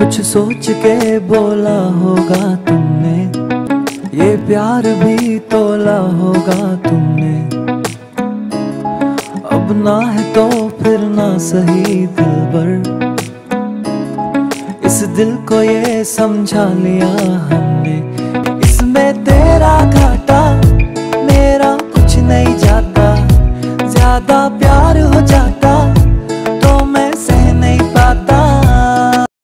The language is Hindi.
कुछ सोच के बोला होगा तुमने, ये प्यार भी तोला होगा तुमने। अब ना है तो फिर ना सही दिलबर, इस दिल को ये समझा लिया हमने। इसमें तेरा घाटा मेरा कुछ नहीं जाता, ज्यादा